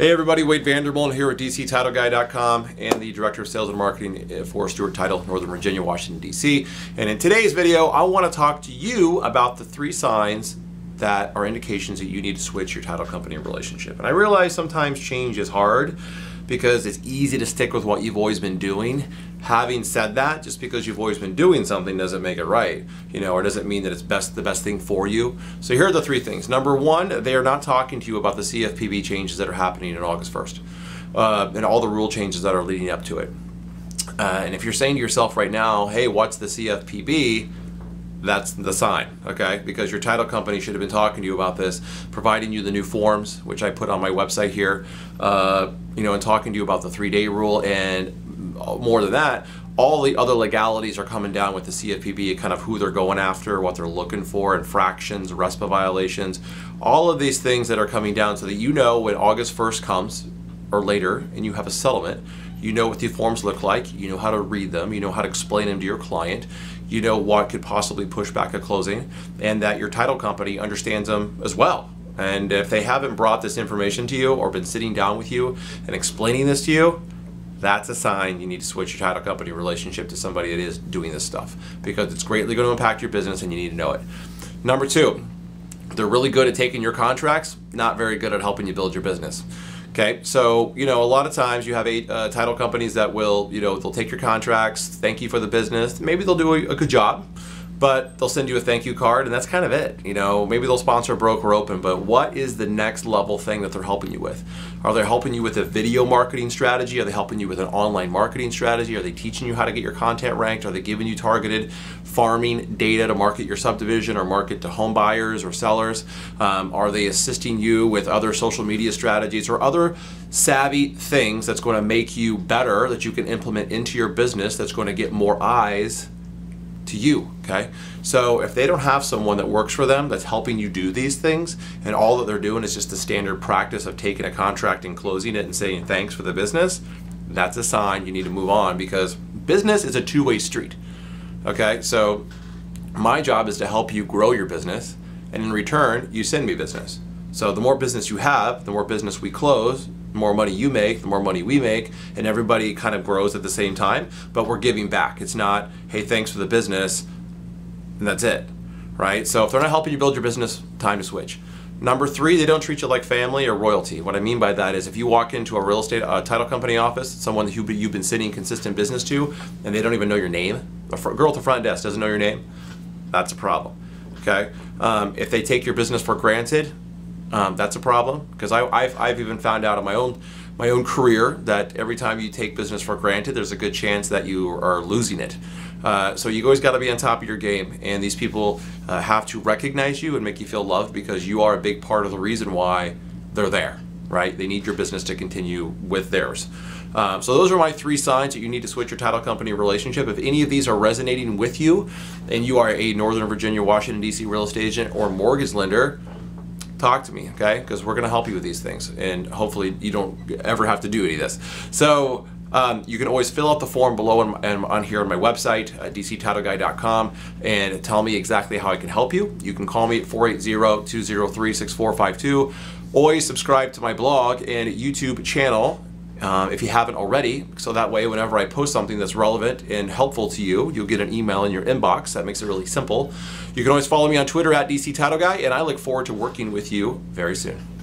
Hey everybody, Wade Vander Molen here with DCTitleGuy.com and the Director of Sales and Marketing for Stewart Title, Northern Virginia, Washington, D.C. And in today's video, I want to talk to you about the 3 signs that are indications that you need to switch your title company relationship. And I realize sometimes change is hard because it's easy to stick with what you've always been doing. Having said that, just because you've always been doing something doesn't make it right, or doesn't mean that it's the best thing for you. So here are the 3 things. Number 1, they are not talking to you about the CFPB changes that are happening on August 1st and all the rule changes that are leading up to it. And if you're saying to yourself right now, hey, what's the CFPB? That's the sign, okay? Because your title company should have been talking to you about this, providing you the new forms, which I put on my website here, and talking to you about the 3-day rule, and more than that, all the other legalities are coming down with the CFPB, kind of who they're going after, what they're looking for, infractions, RESPA violations, all of these things that are coming down so that you know when August 1st comes or later and you have a settlement, you know what the forms look like, you know how to read them, you know how to explain them to your client, you know what could possibly push back a closing, and that your title company understands them as well. And if they haven't brought this information to you or been sitting down with you and explaining this to you, that's a sign you need to switch your title company relationship to somebody that is doing this stuff, because it's greatly going to impact your business and you need to know it. Number 2, they're really good at taking your contracts, not very good at helping you build your business. Okay, so a lot of times you have title companies that will, they'll take your contracts, thank you for the business, maybe they'll do a good job, but they'll send you a thank you card and that's kind of it. Maybe they'll sponsor a broker open, but what is the next level thing that they're helping you with? Are they helping you with a video marketing strategy? Are they helping you with an online marketing strategy? Are they teaching you how to get your content ranked? Are they giving you targeted farming data to market your subdivision or market to home buyers or sellers? Are they assisting you with other social media strategies or other savvy things that's going to make you better, that you can implement into your business, that's going to get more eyes to you? Okay, so if they don't have someone that works for them that's helping you do these things, and all that they're doing is just the standard practice of taking a contract and closing it and saying thanks for the business, that's a sign you need to move on, because business is a two-way street. Okay, so my job is to help you grow your business, and in return you send me business. So the more business you have, the more business we close, the more money you make, the more money we make, and everybody kind of grows at the same time, but we're giving back. It's not, hey, thanks for the business, and that's it, right? So if they're not helping you build your business, time to switch. Number 3, they don't treat you like family or royalty. What I mean by that is if you walk into a real estate title company office, someone who you've been sending consistent business to, and they don't even know your name, a girl at the front desk doesn't know your name, that's a problem, okay? If they take your business for granted, that's a problem, because I've even found out in my own career that every time you take business for granted, there's a good chance that you are losing it. So you always got to be on top of your game, and these people have to recognize you and make you feel loved, because you are a big part of the reason why they're there, right? They need your business to continue with theirs. So those are my 3 signs that you need to switch your title company relationship. If any of these are resonating with you and you are a Northern Virginia, Washington, D.C. real estate agent or mortgage lender, talk to me, okay? Because we're going to help you with these things, and hopefully you don't ever have to do any of this. So you can always fill out the form below and on here on my website, DCTitleGuy.com, and tell me exactly how I can help you. You can call me at 480-203-6452. Always subscribe to my blog and YouTube channel if you haven't already, so that way whenever I post something that's relevant and helpful to you, you'll get an email in your inbox. That makes it really simple. You can always follow me on Twitter at DCTitleGuy, and I look forward to working with you very soon.